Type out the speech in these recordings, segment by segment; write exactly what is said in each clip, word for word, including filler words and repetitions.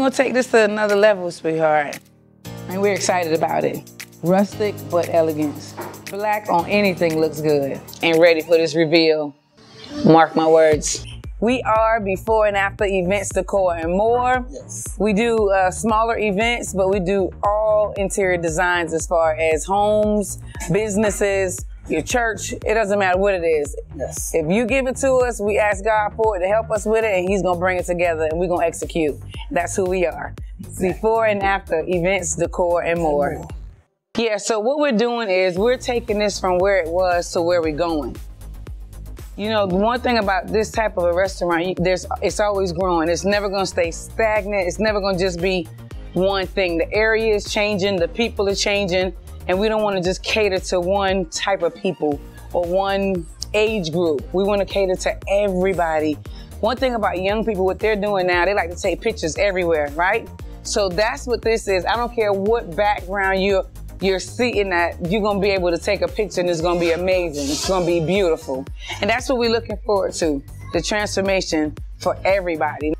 We're gonna take this to another level, sweetheart. And we're excited about it. Rustic, but elegance. Black on anything looks good. And ready for this reveal. Mark my words. We are Before and After Events, Decor and More. Yes. We do uh, smaller events, but we do all interior designs as far as homes, businesses, your church. It doesn't matter what it is. Yes. If you give it to us, we ask God for it to help us with it, and he's gonna bring it together, and we're gonna execute. That's who we are. Exactly. Before and After Events, Decor and More. And more. Yeah, so what we're doing is we're taking this from where it was to where we're going. You know, the one thing about this type of a restaurant, there's, it's always growing. It's never gonna stay stagnant. It's never gonna just be one thing. The area is changing, the people are changing, and we don't wanna just cater to one type of people or one age group. We wanna cater to everybody. One thing about young people, what they're doing now, they like to take pictures everywhere, right? So that's what this is. I don't care what background you're, you're seeing that, you're gonna be able to take a picture and it's gonna be amazing. It's gonna be beautiful. And that's what we're looking forward to, the transformation for everybody.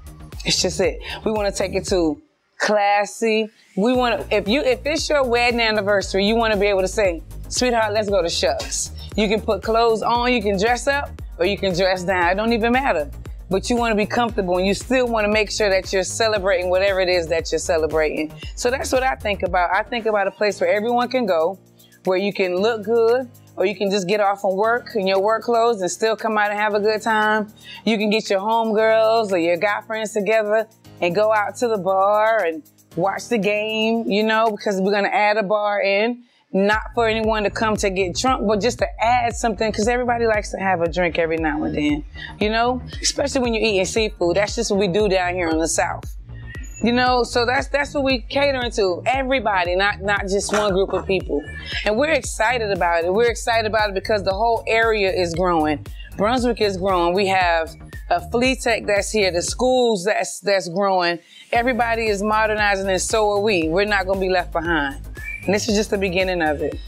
It's just it. We wanna take it to classy. We wanna, if you, if it's your wedding anniversary, you wanna be able to say, sweetheart, let's go to Shucks. You can put clothes on, you can dress up, or you can dress down. It don't even matter. But you wanna be comfortable and you still wanna make sure that you're celebrating whatever it is that you're celebrating. So that's what I think about. I think about a place where everyone can go, where you can look good, or you can just get off from work in your work clothes and still come out and have a good time. You can get your homegirls or your guy friends together and go out to the bar and watch the game, you know, because we're gonna add a bar in. Not for anyone to come to get drunk, but just to add something, because everybody likes to have a drink every now and then, you know? Especially when you're eating seafood. That's just what we do down here in the South. You know, so that's that's what we catering to. Everybody, not, not just one group of people. And we're excited about it. We're excited about it because the whole area is growing. Brunswick is growing. We have a Fleet Tech that's here, the schools that's, that's growing. Everybody is modernizing, and so are we. We're not gonna be left behind. And this is just the beginning of it.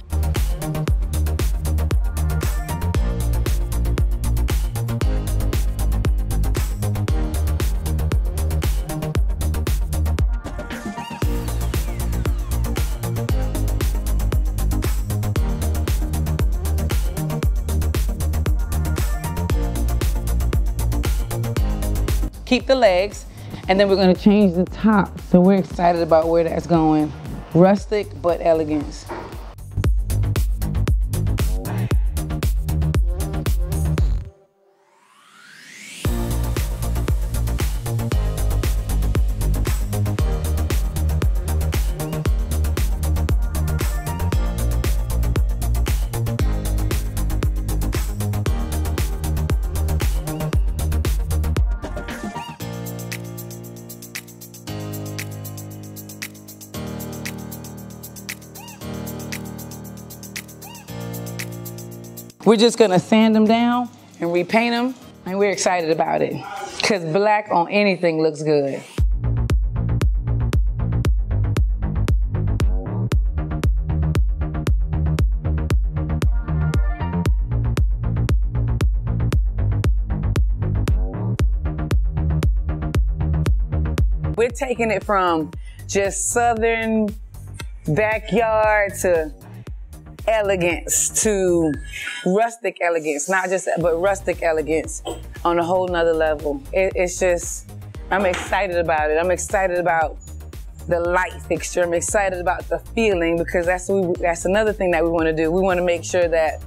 Keep the legs, and then we're gonna change the top. So we're excited about where that's going. Rustic, but elegance. We're just gonna sand them down and repaint them, and we're excited about it because black on anything looks good. We're taking it from just southern backyard to elegance, to rustic elegance, not just, but rustic elegance on a whole nother level. It, it's just, I'm excited about it. I'm excited about the light fixture. I'm excited about the feeling, because that's, we, that's another thing that we wanna do. We wanna make sure that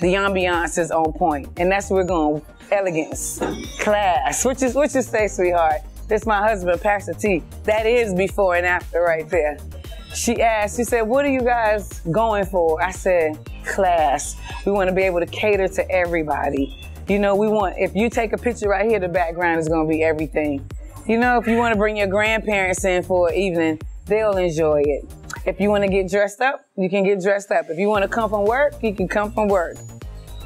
the ambiance is on point, and that's where we're going. Elegance, class, what you, what you say, sweetheart? This my husband, Pastor T. That is before and after right there. She asked, she said, what are you guys going for? I said, class. We want to be able to cater to everybody. You know, we want, if you take a picture right here, the background is going to be everything. You know, if you want to bring your grandparents in for an evening, they'll enjoy it. If you want to get dressed up, you can get dressed up. If you want to come from work, you can come from work.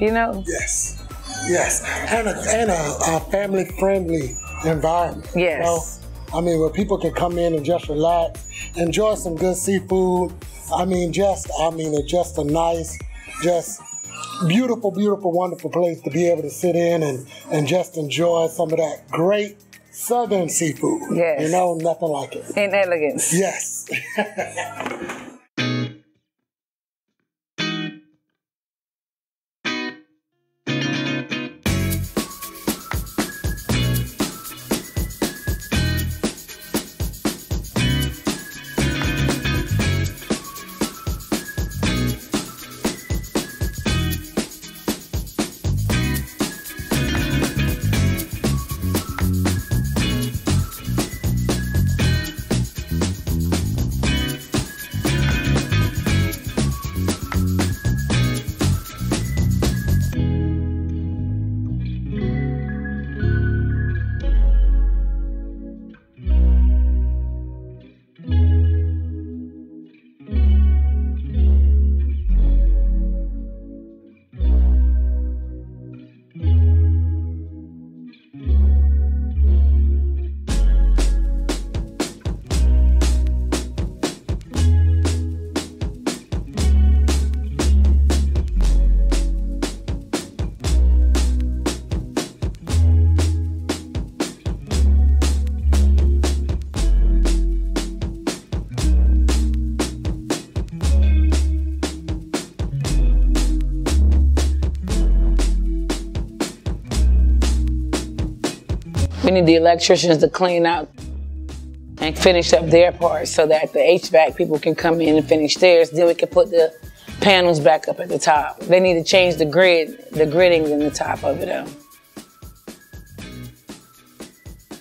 You know? Yes, yes. And a, and a, a family-friendly environment. Yes. So, I mean, where people can come in and just relax, enjoy some good seafood. I mean, just, I mean, it's just a nice, just beautiful, beautiful, wonderful place to be able to sit in and, and just enjoy some of that great Southern seafood. Yes. You know, nothing like it. In elegance. Yes. We need the electricians to clean out and finish up their part so that the H V A C people can come in and finish theirs. Then we can put the panels back up at the top. They need to change the grid, the gridding in the top of it up.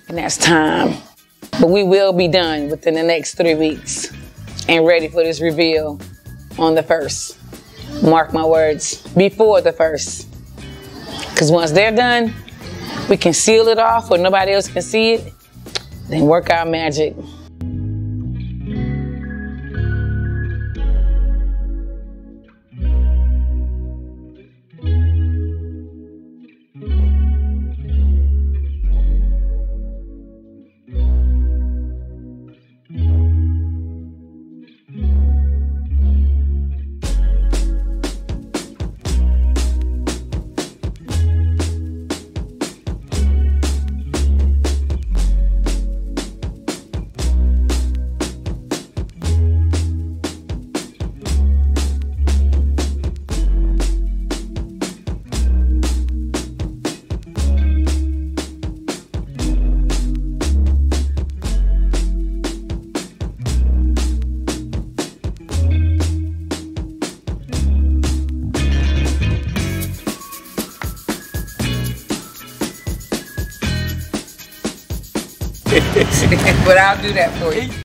And that's time. But we will be done within the next three weeks and ready for this reveal on the first. Mark my words, before the first. Because once they're done, we can seal it off where nobody else can see it, then work our magic. But I'll do that for you.